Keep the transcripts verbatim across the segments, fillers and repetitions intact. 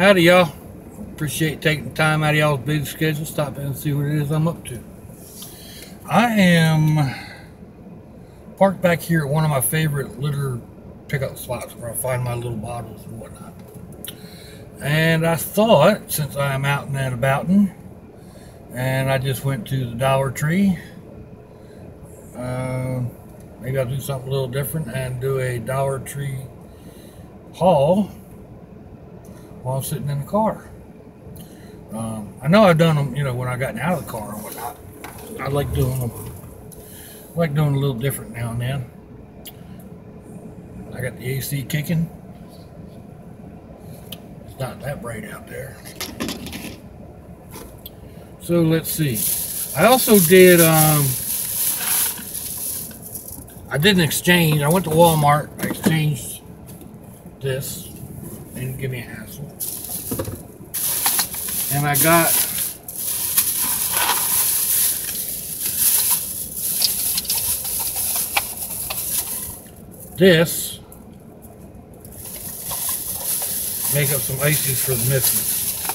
Howdy, y'all. Appreciate taking time out of y'all's busy schedule. Stop in and see what it is I'm up to. I am parked back here at one of my favorite litter pickup spots where I find my little bottles and whatnot. And I thought, since I am out and about, and I just went to the Dollar Tree, uh, maybe I'll do something a little different and do a Dollar Tree haul while I'm sitting in the car. Um, I know I've done them, you know, when I got out of the car and whatnot. I like doing them. I like doing a little different now and then. I got the A C kicking. It's not that bright out there. So let's see. I also did. Um, I did an exchange. I went to Walmart. I exchanged this. They didn't give me a hassle. And I got this. Make up some ices for the missus.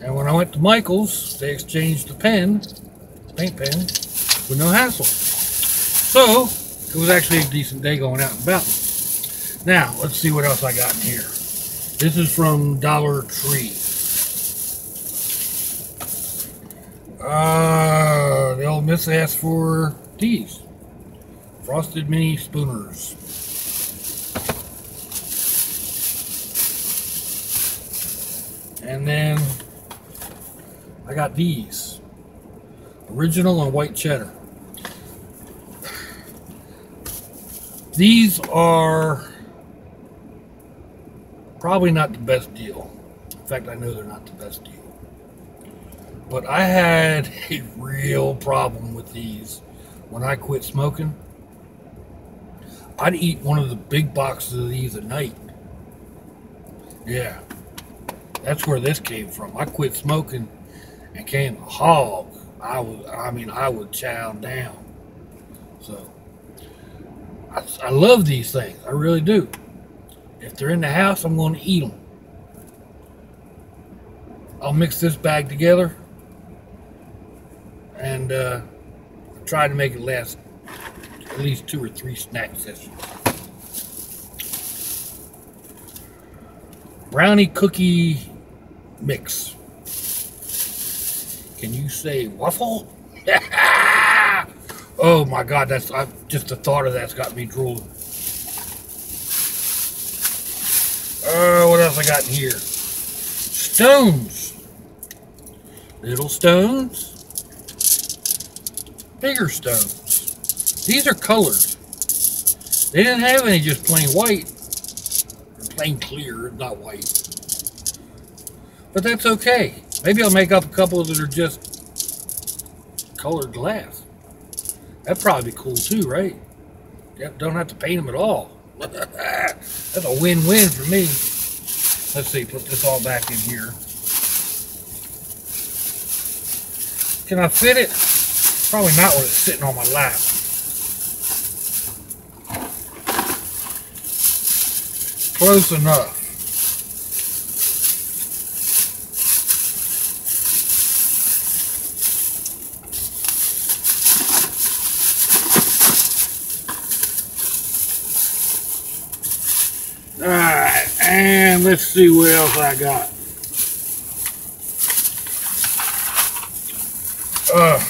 And when I went to Michael's, they exchanged the pen, paint pen, with no hassle. So it was actually a decent day going out and about. Now let's see what else I got in here. This is from Dollar Tree. Uh, the old miss asked for these. Frosted Mini Spooners. And then I got these. Original and white cheddar. These are probably not the best deal. In fact, I know they're not the best deal. But I had a real problem with these when I quit smoking. I'd eat one of the big boxes of these at night. Yeah, that's where this came from. I quit smoking and came a hog. I was, I mean, I would chow down. So I, I love these things. I really do. If they're in the house, I'm going to eat them. I'll mix this bag together and uh, try to make it last at least two or three snack sessions. Brownie cookie mix. Can you say waffle? Oh my God, that's I, just the thought of that's got me drooling. Oh, uh, what else I got in here? Stones. Little stones. Bigger stones. These are colored. They didn't have any just plain white. Or plain clear, not white. But that's okay. Maybe I'll make up a couple that are just colored glass. That'd probably be cool too, right? Yep, don't have to paint them at all. That's a win-win for me. Let's see, put this all back in here. Can I fit it? Probably not when it's sitting on my lap. Close enough. And let's see what else I got. Uh,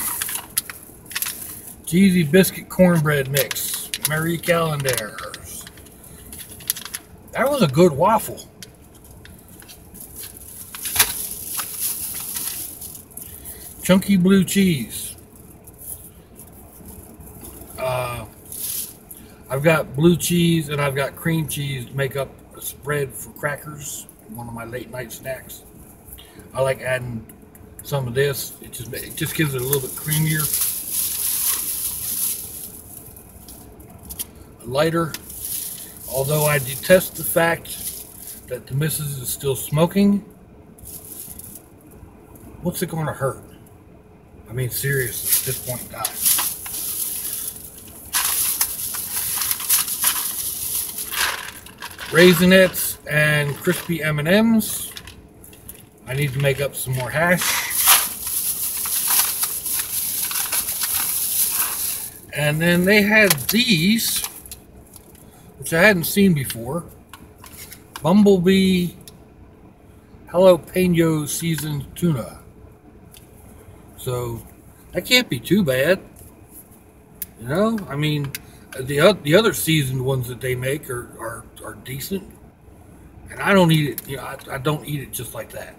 Cheesy Biscuit Cornbread Mix. Marie Callender's. That was a good waffle. Chunky blue cheese. Uh, I've got blue cheese and I've got cream cheese to make up spread for crackers, one of my late night snacks. I like adding some of this. It just it just gives it a little bit creamier. Lighter, although I detest the fact that the missus is still smoking. What's it going to hurt? I mean, seriously, at this point in time. Raisinets, and Crispy M and M's. I need to make up some more hash. And then they had these, which I hadn't seen before. Bumblebee jalapeno seasoned tuna. So that can't be too bad. You know, I mean, the the other seasoned ones that they make are are, are decent. And I don't eat it. You know, I, I don't eat it just like that,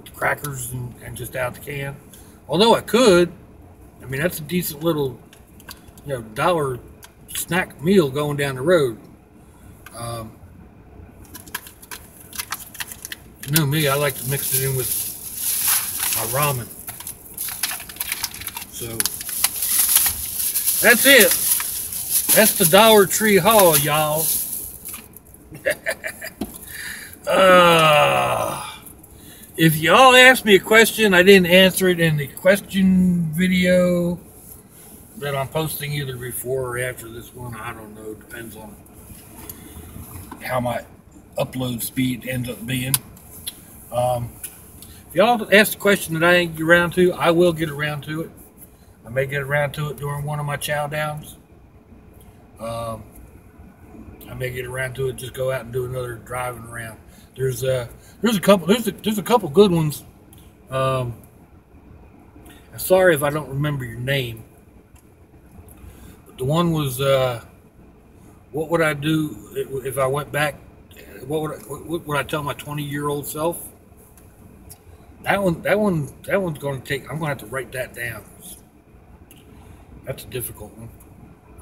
with crackers and, and just out the can. Although I could. I mean, that's a decent little, you know, dollar snack meal going down the road. Um, you know me, I like to mix it in with my ramen. So, that's it. That's the Dollar Tree haul, y'all. uh, if y'all asked me a question, I didn't answer it in the question video that I'm posting either before or after this one. I don't know. Depends on how my upload speed ends up being. Um, if y'all ask a question that I didn't get around to, I will get around to it. I may get around to it during one of my chow downs. Um, I may get around to it. Just go out and do another driving around. There's a there's a couple there's a, there's a couple good ones. Um, I'm sorry if I don't remember your name. The one was, uh, what would I do if I went back? What would I, what would I tell my twenty-year-old self? That one, that one, that one's going to take. I'm going to have to write that down. That's a difficult one.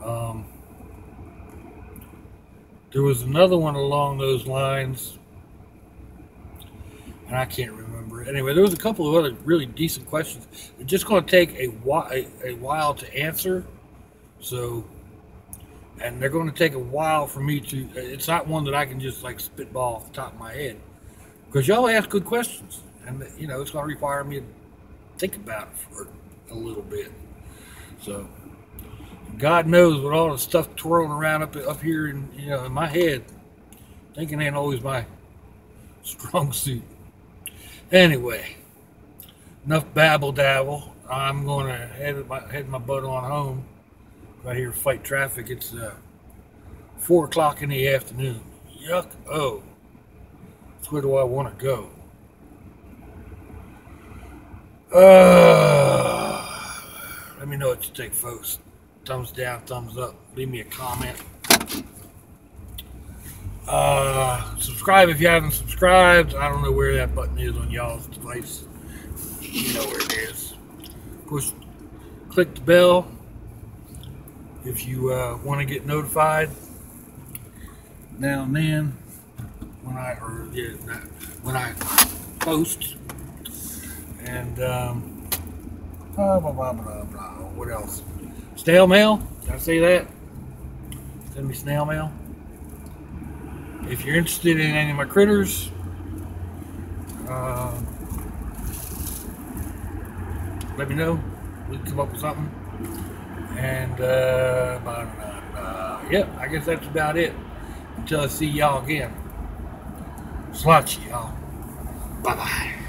Um, there was another one along those lines, and I can't remember. Anyway, there was a couple of other really decent questions. They're just going to take a while, a while to answer. So, and they're going to take a while for me to, it's not one that I can just like spitball off the top of my head, because y'all ask good questions, and you know, it's going to require me to think about it for a little bit. So, God knows with all the stuff twirling around up, up here in, you know, in my head, thinking ain't always my strong suit. Anyway, enough babble dabble. I'm going to head my, head my butt on home. Right here, fight traffic. It's uh, four o'clock in the afternoon. Yuck! Oh, so where do I want to go? Uh, let me know what you think, folks. Thumbs down, thumbs up. Leave me a comment. Uh, subscribe if you haven't subscribed. I don't know where that button is on y'all's device. You know where it is. Push, click the bell. If you uh, want to get notified now and then when I or yeah, when I post, and um, blah, blah, blah, blah, blah. What else? Snail mail? Did I say that? Send me snail mail. If you're interested in any of my critters, uh, let me know. We can come up with something. And, uh, blah, blah, blah. Yep, I guess that's about it. Until I see y'all again. Slot y'all. Bye-bye.